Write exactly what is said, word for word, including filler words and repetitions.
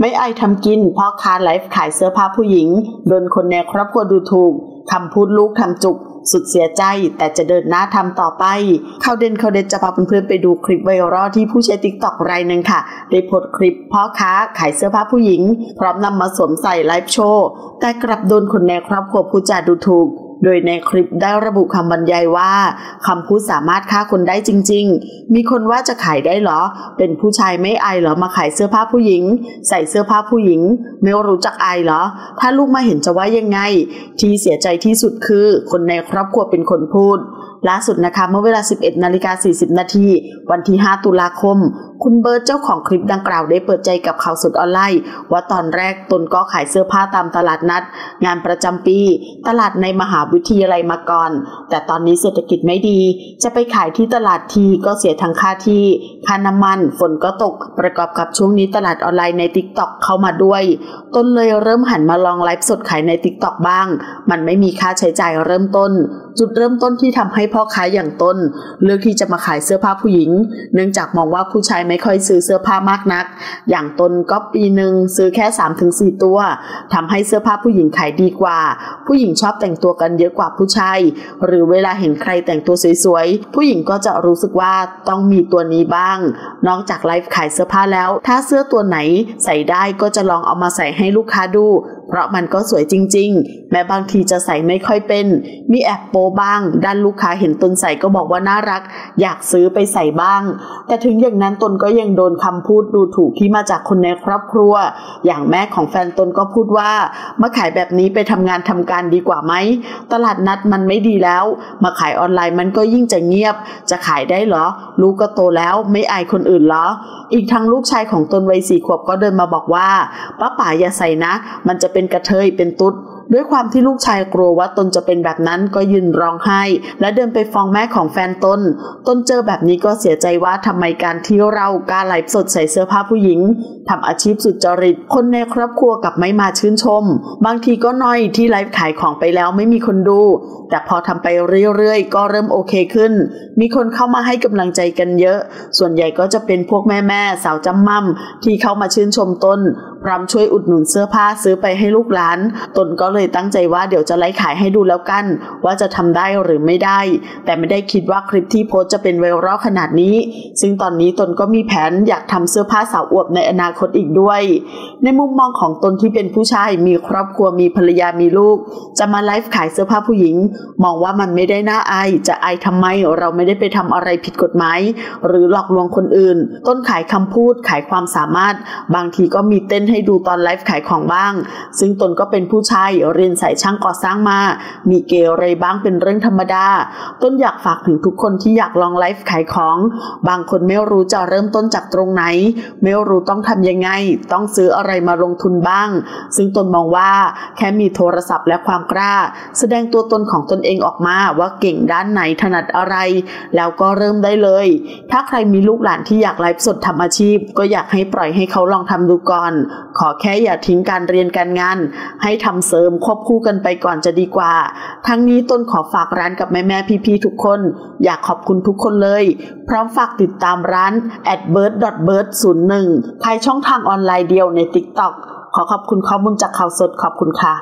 ไม่อายทำกินพ่อค้าไลฟ์ขายเสื้อผ้าผู้หญิงโดนคนในครอบครัวดูถูกคำพูดลูกทำจุกสุดเสียใจแต่จะเดินหน้าทำต่อไปข่าวเด่นข่าวเด็ดจะพาเพื่อนๆไปดูคลิปไวรัลที่ผู้ใช้ ติ๊กต็อก รายหนึ่งค่ะได้โพสต์คลิปพ่อค้าขายเสื้อผ้าผู้หญิงพร้อมนำมาสวมใส่ไลฟ์โชว์แต่กลับโดนคนในครอบครัวผู้จาดูถูกโดยในคลิปได้ระบุคำบรรยายว่าคำพูดสามารถฆ่าคนได้จริงๆมีคนว่าจะขายได้เหรอเป็นผู้ชายไม่อายเหรอมาขายเสื้อผ้าผู้หญิงใส่เสื้อผ้าผู้หญิงไม่รู้จักอายเหรอถ้าลูกมาเห็นจะว่ายังไงที่เสียใจที่สุดคือคนในครอบครัวเป็นคนพูดล่าสุดนะคะเมื่อเวลา สิบเอ็ดนาฬิกาสี่สิบนาทีวันที่ห้าตุลาคมคุณเบิร์ดเจ้าของคลิปดังกล่าวได้เปิดใจกับข่าวสดออนไลน์ว่าตอนแรกตนก็ขายเสื้อผ้าตามตลาดนัดงานประจำปีตลาดในมหาวิทยาลัยมาก่อนแต่ตอนนี้เศรษฐกิจไม่ดีจะไปขายที่ตลาดทีก็เสียทั้งค่าที่ค่าน้ำมันฝนก็ตกประกอบกับช่วงนี้ตลาดออนไลน์ใน ติ๊กต็อก เข้ามาด้วยตนเลยเริ่มหันมาลองไลฟ์สดขายใน ติ๊กต็อก บ้างมันไม่มีค่าใช้จ่ายเริ่มต้นจุดเริ่มต้นที่ทำให้พ่อค้าอย่างตนเลือกที่จะมาขายเสื้อผ้าผู้หญิงเนื่องจากมองว่าผู้ชายไม่ค่อยซื้อเสื้อผ้ามากนักอย่างตนก็ปีหนึ่งซื้อแค่ สามถึงสี่ ตัวทำให้เสื้อผ้าผู้หญิงขายดีกว่าผู้หญิงชอบแต่งตัวกันเยอะกว่าผู้ชายหรือเวลาเห็นใครแต่งตัวสวยๆผู้หญิงก็จะรู้สึกว่าต้องมีตัวนี้บ้างนอกจากไลฟ์ขายเสื้อผ้าแล้วถ้าเสื้อตัวไหนใส่ได้ก็จะลองเอามาใส่ให้ลูกค้าดูเพราะมันก็สวยจริงๆแม้บางทีจะใส่ไม่ค่อยเป็นมีแอบโปบ้างด้านลูกค้าเห็นตนใส่ก็บอกว่าน่ารักอยากซื้อไปใส่บ้างแต่ถึงอย่างนั้นตนก็ยังโดนคำพูดดูถูกที่มาจากคนในครอบครัวอย่างแม่ของแฟนตนก็พูดว่ามาขายแบบนี้ไปทำงานทำการดีกว่าไหมตลาดนัดมันไม่ดีแล้วมาขายออนไลน์มันก็ยิ่งจะเงียบจะขายได้เหรอลูกก็โตแล้วไม่อายคนอื่นเหรออีกทั้งลูกชายของตนวัยสี่ขวบก็เดินมาบอกว่าป้าป๋าอย่าใส่นะมันจะเป็นกระเทยเป็นตุ๊ดด้วยความที่ลูกชายกลัวว่าตนจะเป็นแบบนั้นก็ยืนร้องไห้และเดินไปฟ้องแม่ของแฟนตนตนเจอแบบนี้ก็เสียใจว่าทำไมการที่เรากล้าไลฟ์สดใส่เสื้อผ้าผู้หญิงทำอาชีพสุจริตคนในครอบครัวกับไม่มาชื่นชมบางทีก็น้อยที่ไลฟ์ขายของไปแล้วไม่มีคนดูแต่พอทำไปเรื่อยๆก็เริ่มโอเคขึ้นมีคนเข้ามาให้กำลังใจกันเยอะส่วนใหญ่ก็จะเป็นพวกแม่ๆสาวจำม่ำที่เข้ามาชื่นชมตนพร้อมช่วยอุดหนุนเสื้อผ้าซื้อไปให้ลูกหลานตนก็เลยตั้งใจว่าเดี๋ยวจะไลฟ์ขายให้ดูแล้วกันว่าจะทำได้หรือไม่ได้แต่ไม่ได้คิดว่าคลิปที่โพสจะเป็นไวรัลขนาดนี้ซึ่งตอนนี้ตนก็มีแผนอยากทำเสื้อผ้าสาวอวบในอนาคตอีกด้วยในมุมมองของตนที่เป็นผู้ชายมีครอบครัวมีภรรยามีลูกจะมาไลฟ์ขายเสื้อผ้าผู้หญิงมองว่ามันไม่ได้น่าอายจะอายทำไมเราไม่ได้ไปทำอะไรผิดกฎหมายหรือหลอกลวงคนอื่นตนขายคำพูดขายความสามารถบางทีก็มีเต้นให้ดูตอนไลฟ์ขายของบ้างซึ่งตนก็เป็นผู้ชายเรียนสายช่างก่อสร้างมามีเกเรบ้างเป็นเรื่องธรรมดาตนอยากฝากถึงทุกคนที่อยากลองไลฟ์ขายของบางคนไม่รู้จะเริ่มต้นจากตรงไหนไม่รู้ต้องทำยังไงต้องซื้ออะไรมาลงทุนบ้างซึ่งตนมองว่าแค่มีโทรศัพท์และความกล้าแสดงตัวตนของตนเองออกมาว่าเก่งด้านไหนถนัดอะไรแล้วก็เริ่มได้เลยถ้าใครมีลูกหลานที่อยากไลฟ์สดทำอาชีพก็อยากให้ปล่อยให้เขาลองทำดูก่อนขอแค่อย่าทิ้งการเรียนการงานให้ทำเสริมควบคู่กันไปก่อนจะดีกว่าทั้งนี้ตนขอฝากร้านกับแม่ๆพี่ๆทุกคนอยากขอบคุณทุกคนเลยพร้อมฝากติดตามร้าน แอทเบิร์ด ดอท เบิร์ด ศูนย์หนึ่ง ภายช่องทางออนไลน์เดียวใน ติ๊กต็อก ขอขอบคุณข้อมูลจากข่าวสดขอบคุณค่ะ